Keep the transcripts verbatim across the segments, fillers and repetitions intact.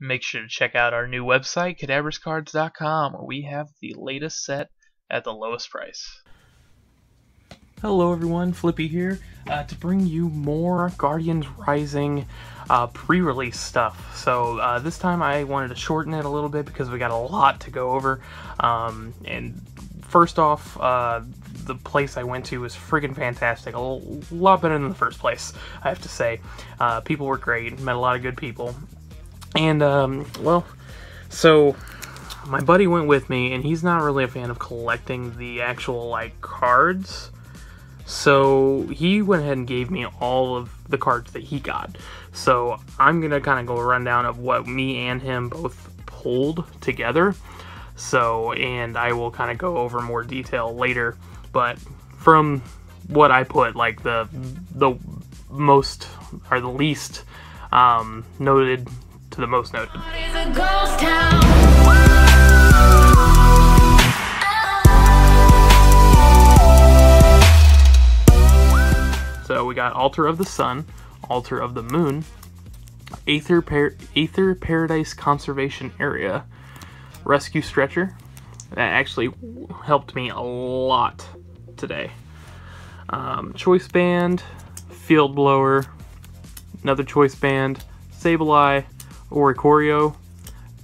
Make sure to check out our new website, Kadabras Cards dot com, where we have the latest set at the lowest price. Hello everyone, Flippy here, uh, to bring you more Guardians Rising uh, pre-release stuff. So uh, this time I wanted to shorten it a little bit because we got a lot to go over. Um, and first off, uh, the place I went to was friggin' fantastic. A lot better than the first place, I have to say. Uh, people were great, met a lot of good people. And, um, well, so... my buddy went with me, and he's not really a fan of collecting the actual, like, cards. So he went ahead and gave me all of the cards that he got. So I'm going to kind of go a rundown of what me and him both pulled together. So, and I will kind of go over more detail later. But from what I put, like, the, the most, or the least um, noted to the most noted. It's a ghost town. So we got Altar of the Sun, Altar of the Moon, Aether, Par Aether Paradise Conservation Area, Rescue Stretcher. That actually helped me a lot today. Um, Choice Band, Field Blower, another Choice Band, Sableye, Oricorio.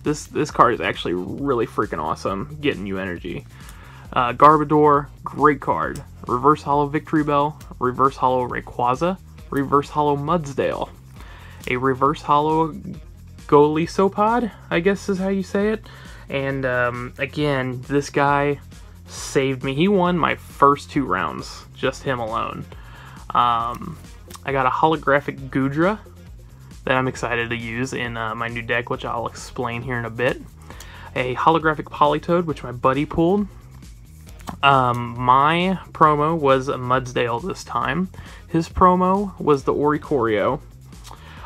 This, this card is actually really freaking awesome, getting you energy. Uh, Garbodor, great card. Reverse Hollow Victory Bell, Reverse Hollow Rayquaza, Reverse Hollow Mudsdale, a Reverse Hollow Golisopod, I guess is how you say it. And um, again, this guy saved me. He won my first two rounds, just him alone. Um, I got a holographic Goodra that I'm excited to use in uh, my new deck, which I'll explain here in a bit. A holographic Politoed, which my buddy pulled. Um, my promo was a Mudsdale this time. His promo was the Oricorio.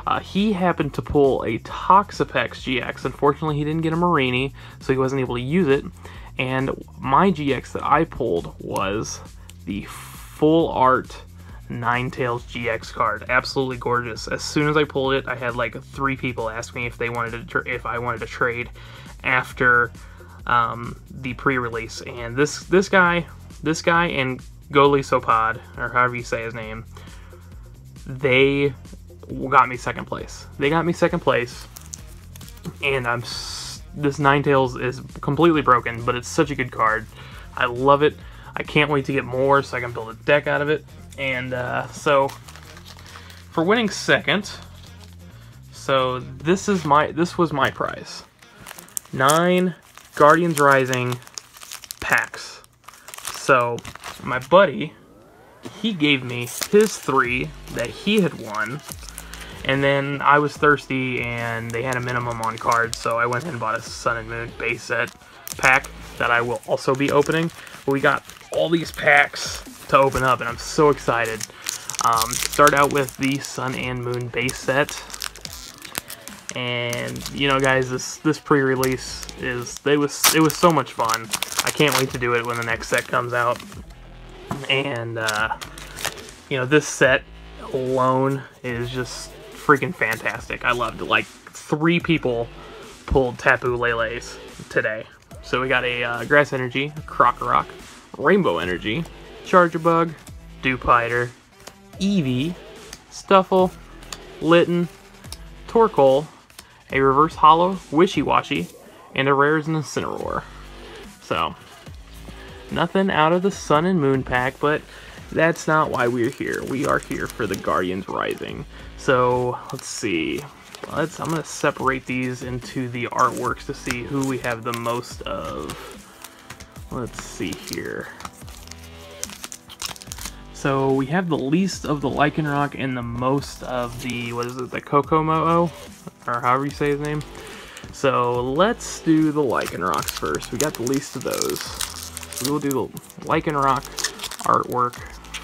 Uh, he happened to pull a Toxapex G X. Unfortunately, he didn't get a Marini, so he wasn't able to use it. And my G X that I pulled was the full art Ninetales G X card. Absolutely gorgeous. As soon as I pulled it, I had like three people ask me if they wanted to, if I wanted to trade after Um, the pre-release, and this this guy, this guy and Golisopod, or however you say his name, they got me second place. They got me second place, and I'm s this Ninetales is completely broken, but it's such a good card. I love it. I can't wait to get more so I can build a deck out of it. And uh, so for winning second, so this is my this was my prize. Nine Guardians Rising packs. So my buddy, he gave me his three that he had won, and then I was thirsty and they had a minimum on cards, so I went and bought a Sun and Moon base set pack that I will also be opening. But we got all these packs to open up and I'm so excited. Um, start out with the Sun and Moon base set. And you know, guys, this this pre-release is they was it was so much fun. I can't wait to do it when the next set comes out. And uh, you know, this set alone is just freaking fantastic. I loved it. Like three people pulled Tapu Lele's today. So we got a uh, Grass Energy, Crockrock, Rainbow Energy, Charger-Bug, Dewpider, Eevee, Stuffle, Litten, Torkoal, a Reverse Hollow Wishy-Washy, and a rare is an Incineroar. So, nothing out of the Sun and Moon pack, but that's not why we're here. We are here for the Guardians Rising. So, let's see. Let's. I'm going to separate these into the artworks to see who we have the most of. Let's see here. So we have the least of the Lycanroc and the most of the, what is it, the Kokomo-o? Or however you say his name. So let's do the Lycanrocs first. We got the least of those. We will do the Lycanroc artwork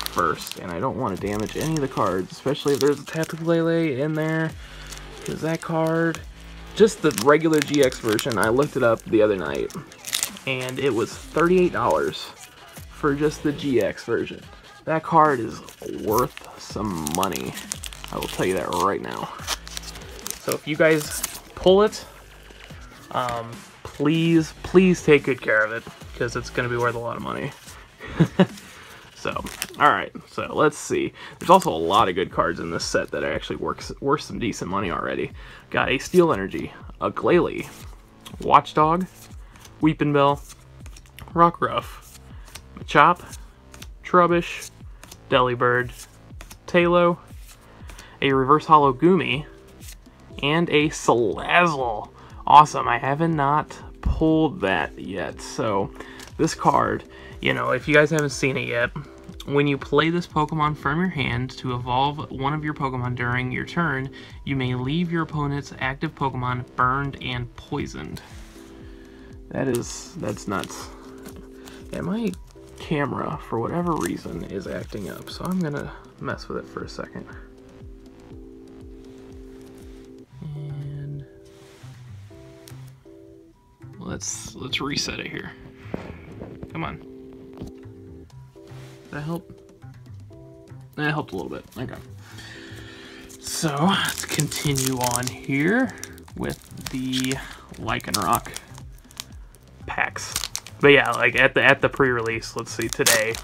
first. And I don't want to damage any of the cards, especially if there's a Tapu Lele in there. Because that card, just the regular G X version, I looked it up the other night. And it was thirty-eight dollars for just the G X version. That card is worth some money. I will tell you that right now. So if you guys pull it, Um, please, please take good care of it, because it's going to be worth a lot of money. So, alright, so let's see. There's also a lot of good cards in this set that are actually works, worth some decent money already. Got a Steel Energy, a Glalie, Watchdog, Weeping Bell, Rockruff, Machop, Trubbish, Delibird, Talo, a Reverse Hollow Goomy, and a Salazzle. Awesome, I haven't not pulled that yet, so this card, you know, if you guys haven't seen it yet, when you play this Pokemon from your hand to evolve one of your Pokemon during your turn, you may leave your opponent's active Pokemon burned and poisoned. That is, that's nuts. Yeah, my camera, for whatever reason, is acting up, so I'm gonna mess with it for a second. And let's, let's reset it here. Come on. That helped. That helped a little bit. Okay. So let's continue on here with the Lycanroc packs. But yeah, like at the at the pre-release, let's see today.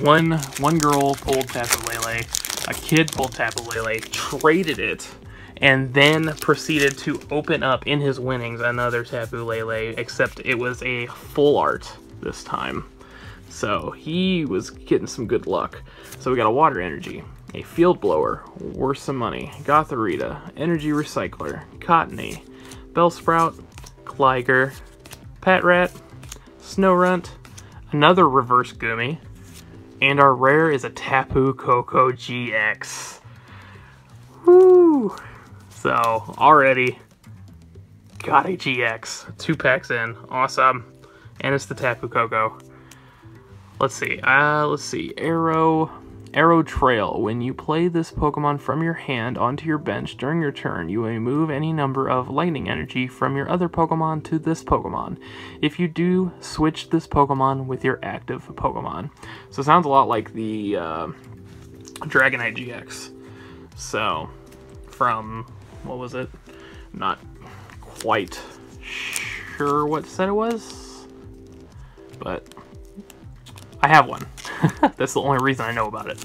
One one girl pulled Tapu Lele, a kid pulled Tapu Lele, traded it, and then proceeded to open up in his winnings another Tapu Lele, except it was a full art this time. So he was getting some good luck. So we got a Water Energy, a Field Blower, worth some money, Gothorita, Energy Recycler, Cottony, Bellsprout, Gligar, Patrat, Snowrunt, another Reverse Goomy, and our rare is a Tapu Koko G X. Woo! So already got a G X, two packs in, awesome, and it's the Tapu Koko. Let's see, uh, let's see, Arrow, Arrow Trail. When you play this Pokemon from your hand onto your bench during your turn, you may move any number of lightning energy from your other Pokemon to this Pokemon. If you do, switch this Pokemon with your active Pokemon. So it sounds a lot like the uh, Dragonite G X. So, from, what was it? Not quite sure what set it was, but I have one. That's the only reason I know about it,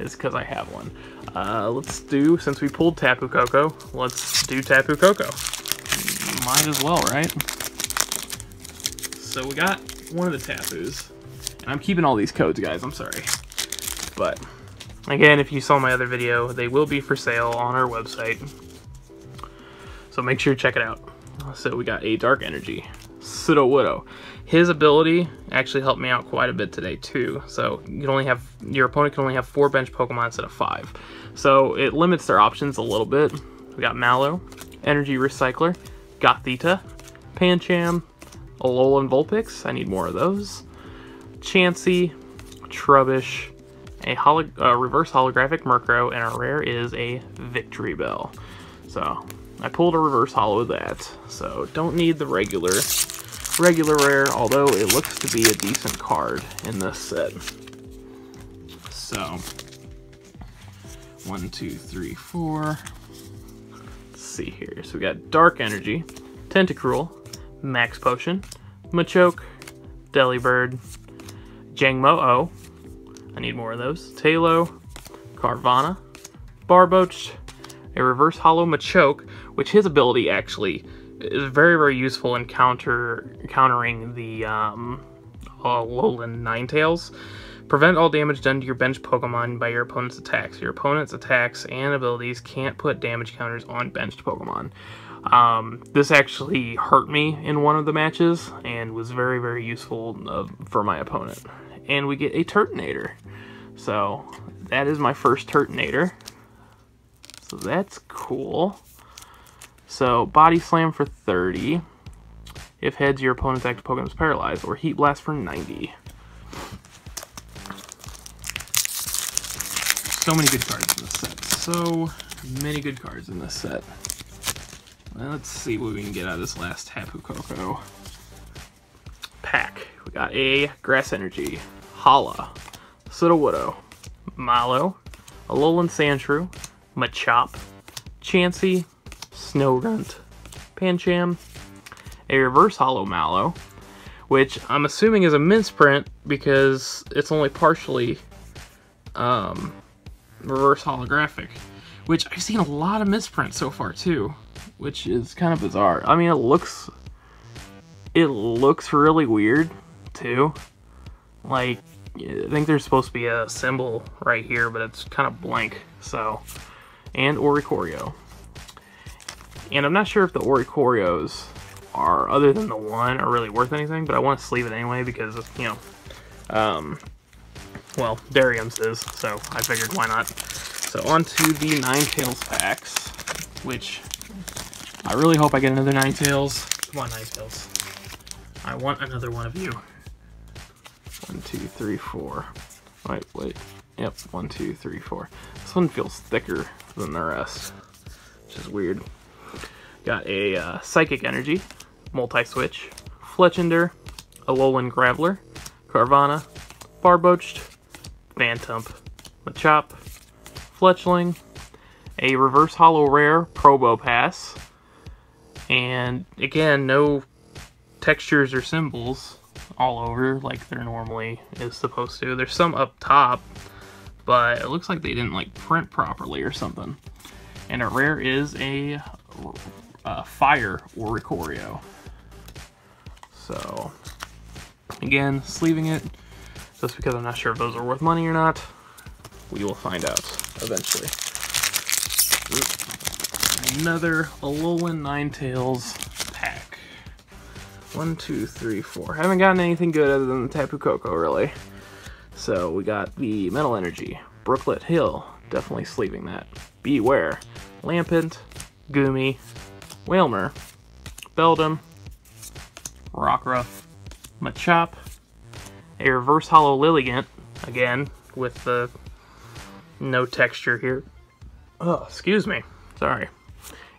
is because I have one. Uh, let's do, since we pulled Tapu Koko, let's do Tapu Koko. Might as well, right? So we got one of the Tapus, and I'm keeping all these codes, guys, I'm sorry. But, again, if you saw my other video, they will be for sale on our website, so make sure you check it out. So we got a Dark Energy, Sudowoodo. His ability actually helped me out quite a bit today too. So you can only have, your opponent can only have four bench Pokemon instead of five. So it limits their options a little bit. We got Mallow, Energy Recycler, Gothita, Pancham, Alolan Vulpix, I need more of those, Chansey, Trubbish, a holo, uh, reverse holographic Murkrow, and our rare is a Victory Bell. So I pulled a reverse holo of that. So don't need the regular. Regular rare, although it looks to be a decent card in this set. So, one, two, three, four. Let's see here. So we got Dark Energy, Tentacruel, Max Potion, Machoke, Delibird, Jangmo-O. I need more of those. Talo, Carvanha, Barboach, a Reverse Hollow Machoke, which his ability actually is very, very useful in counter countering the um, Alolan Ninetales. Prevent all damage done to your bench Pokemon by your opponent's attacks. Your opponent's attacks and abilities can't put damage counters on benched Pokemon. Um, this actually hurt me in one of the matches and was very, very useful uh, for my opponent. And we get a Turtonator. So that is my first Turtonator. So that's cool. So, Body Slam for thirty. If heads, your opponent's active Pokemon is paralyzed, or Heat Blast for ninety. So many good cards in this set. So many good cards in this set. Let's see what we can get out of this last Tapu Koko pack. We got a Grass Energy, Hala, Sudowoodo, Mallow, Alolan Sandshrew, Machop, Chansey, Snowrunt, Pancham, a reverse holo Mallow, which I'm assuming is a mince print because it's only partially um, reverse holographic, which I've seen a lot of misprints so far too, which is kind of bizarre. I mean, it looks, it looks really weird too. Like, I think there's supposed to be a symbol right here, but it's kind of blank. So, and Oricorio. And I'm not sure if the Oricorios are, other than the one, are really worth anything, but I want to sleeve it anyway because, you know, um, well, Darium's is, so I figured why not. So on to the Ninetales packs, which I really hope I get another Ninetales. Come on, Ninetales. I want another one of you. One, two, three, four. Wait, wait. Yep, one, two, three, four. This one feels thicker than the rest, which is weird. Got a uh, Psychic Energy, Multi-Switch, Fletchender, Alolan Graveler, Carvanha, Barboach, Pancham, Machop, Fletchling, a Reverse Holo Rare, Probopass, and again, no textures or symbols all over like there normally is supposed to. There's some up top, but it looks like they didn't like print properly or something. And a rare is a... Uh, fire Oricorio. So again, sleeving it just because I'm not sure if those are worth money or not. We will find out eventually. Oop. Another Alolan Ninetales pack. One, two, three, four. Haven't gotten anything good other than the Tapu Koko, really. So we got the Metal Energy, Brooklet Hill, definitely sleeving that. Beware, Lampent, Goomy, Whalmer, Beldum, Rockruff, Machop, a Reverse Holo Lilligant, again, with the no texture here. Oh, excuse me. Sorry.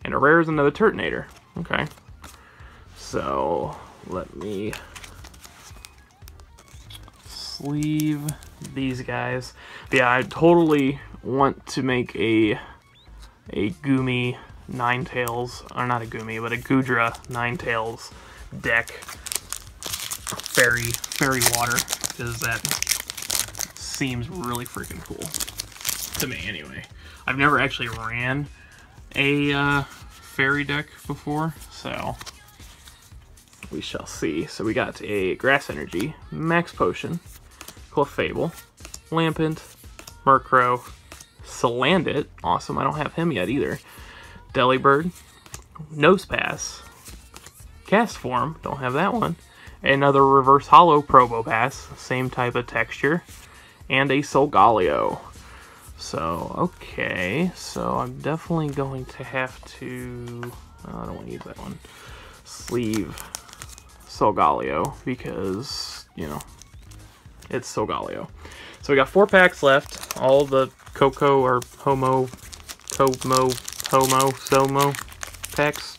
And a rare is another Turtonator. Okay. So, let me sleeve these guys. Yeah, I totally want to make a, a Goomy Ninetales, or not a Goomy, but a Goodra Ninetales deck. Fairy, fairy water, because that seems really freaking cool to me anyway. I've never actually ran a uh, fairy deck before, so we shall see. So we got a Grass Energy, Max Potion, Clefable, Lampent, Murkrow, Salandit, awesome, I don't have him yet either. Delibird, Nosepass, Cast Form, don't have that one, another Reverse Holo Probopass, same type of texture, and a Solgaleo. So, okay, so I'm definitely going to have to, oh, I don't want to use that one, sleeve Solgaleo, because, you know, it's Solgaleo. So we got four packs left, all the Coco or Homo, Como, Homo, Somo, Pex,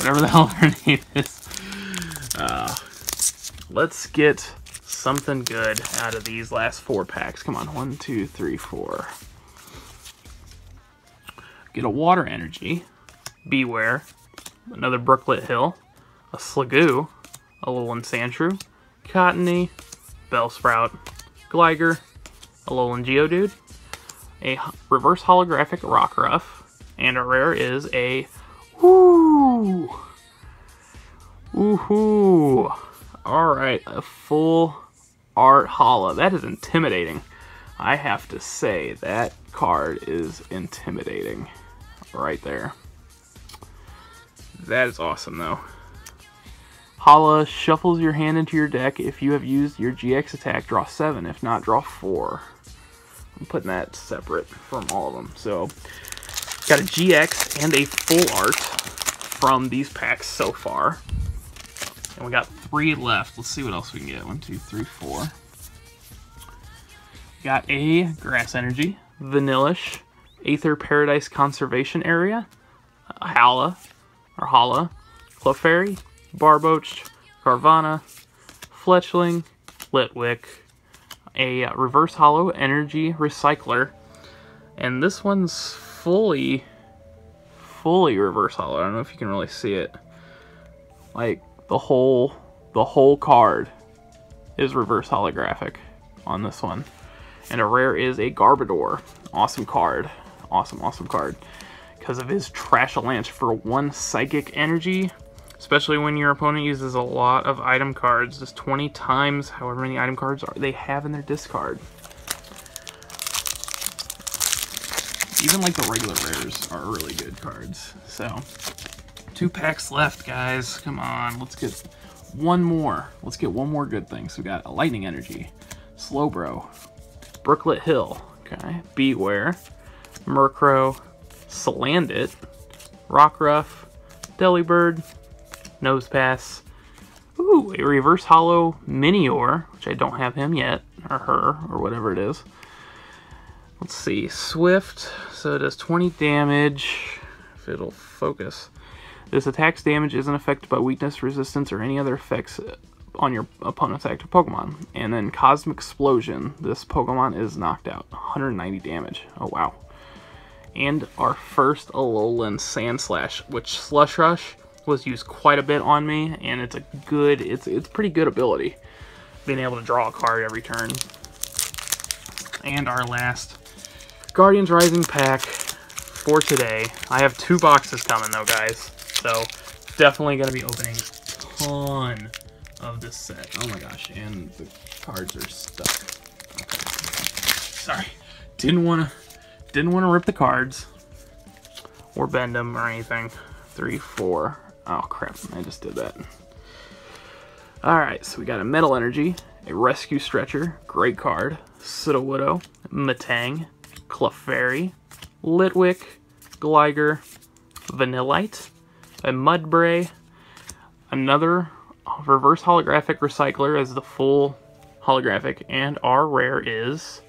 whatever the hell her name is. Uh, let's get something good out of these last four packs. Come on, one, two, three, four. Get a Water Energy, Beware, another Brooklet Hill, a Sligoo, a Alolan Sandshrew, Cottony, Bellsprout, Gligar, Alolan Geodude, a Reverse Holographic Rockruff, and a rare is a woo, woohoo! All right, a full art Hala. That is intimidating. I have to say that card is intimidating, right there. That is awesome though. Hala shuffles your hand into your deck. If you have used your G X attack, draw seven. If not, draw four. I'm putting that separate from all of them. So. Got a G X and a full art from these packs so far. And we got three left. Let's see what else we can get. One, two, three, four. Got a Grass Energy, Vanillish, Aether Paradise Conservation Area, Hala, or Hala, Clefairy, Barboach, Carvanha, Fletchling, Litwick, a Reverse Holo Energy Recycler, and this one's fully, fully reverse holo. I don't know if you can really see it. Like the whole the whole card is reverse holographic on this one. And a rare is a Garbodor. Awesome card. Awesome, awesome card. Because of his Trash-a-Lance for one psychic energy. Especially when your opponent uses a lot of item cards. Just twenty times however many item cards are they have in their discard. Even like the regular rares are really good cards. So, two packs left, guys. Come on, let's get one more. Let's get one more good thing. So we got a Lightning Energy, Slowbro, Brooklet Hill, okay, Beware, Murkrow, Salandit, Rockruff, Delibird, Nosepass, ooh, a Reverse Holo Minior, which I don't have him yet, or her, or whatever it is. Let's see, Swift, so it does twenty damage, if it'll focus. This attack's damage isn't affected by weakness, resistance, or any other effects on your opponent's active Pokemon. And then Cosmic Explosion, this Pokemon is knocked out, one hundred ninety damage, oh wow. And our first Alolan Sand Slash, which Slush Rush was used quite a bit on me, and it's a good, it's, it's pretty good ability, being able to draw a card every turn. And our last Guardians Rising pack for today. I have two boxes coming though, guys, so definitely going to be opening a ton of this set. Oh my gosh, and the cards are stuck. Okay. Sorry, didn't want to didn't want to rip the cards or bend them or anything. Three, four. Oh crap, I just did that. All right, so we got a Metal Energy, a Rescue Stretcher, great card, Sudowoodo, Metang, Clefairy, Litwick, Gligar, Vanillite, a Mudbray, another reverse holographic Recycler as the full holographic, and our rare is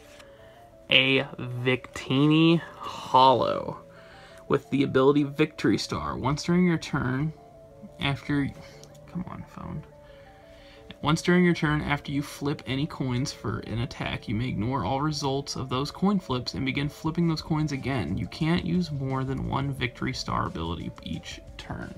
a Victini Hollow with the ability Victory Star. Once during your turn, after, come on phone. Once during your turn, after you flip any coins for an attack, you may ignore all results of those coin flips and begin flipping those coins again. You can't use more than one Victory Star ability each turn.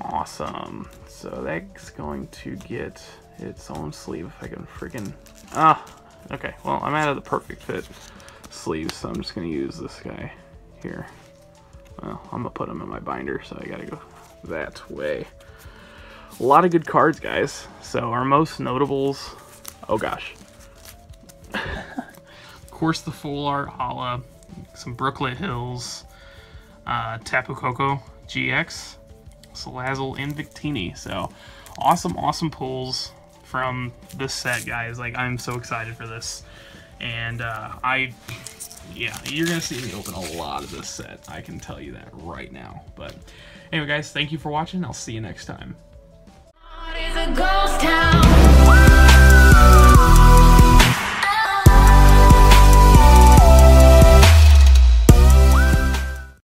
Awesome. So that's going to get its own sleeve if I can freaking... Ah! Okay, well, I'm out of the perfect fit sleeves, so I'm just going to use this guy here. Well, I'm going to put him in my binder, so I got to go that way. A lot of good cards, guys. So our most notables, oh gosh. Of course, the full art Hala, some Brooklet Hills, uh, Tapu Koko, G X, Salazzle, and Victini. So awesome, awesome pulls from this set, guys. Like, I'm so excited for this. And uh, I, yeah, you're gonna see me open a lot of this set. I can tell you that right now. But anyway, guys, thank you for watching. I'll see you next time. It's a ghost town.